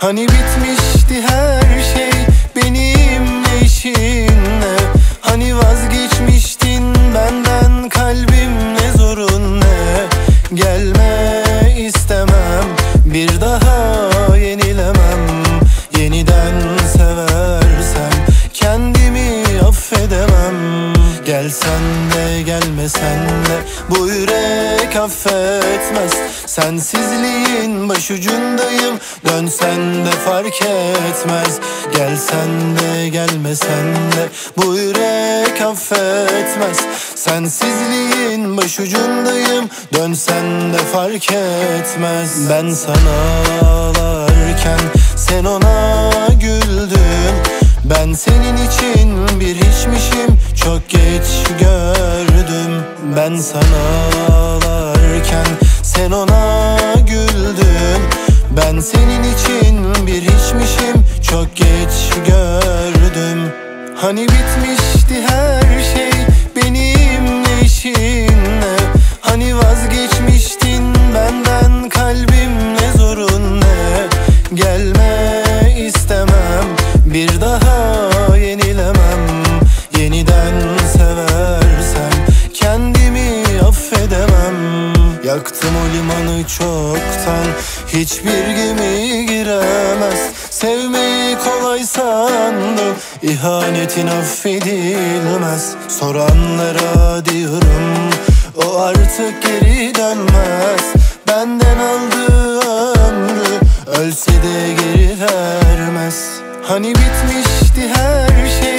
Hani bitmişti her şey benimle işinle, hani vazgeçmiştin benden kalbimle zorun ne? Gelme istemem, bir daha yenilemem. Yeniden seversem kendimi affedemem. Gelsen de gelmesen de bu yürek affetmez. Sensizliğin başucundayım, dönsen de fark etmez. Gelsen de gelmesen de bu yürek affetmez. Sensizliğin başucundayım, dönsen de fark etmez. Ben sana ağlarken sen ona güldün. Ben senin için bir hiçmişim, çok geç gördüm. Ben sana ağlarken sen ona güldün. Ben senin için bir hiçmişim, çok geç gördüm. Hani bitmişti her şey benimle işinle, hani vazgeçmiştin benden kalbimle zorun ne? Gelme istemem, bir daha yenilemem. Yeniden seversem kendimi affedemem. Yaktım o limanı çoktan, hiçbir gemi giremez. Sevmeyi kolay sandım, ihanetin affedilmez. Soranlara diyorum, o artık geri dönmez. Benden aldığı ömrü ölse de geri vermez. Hani bitmişti her şey.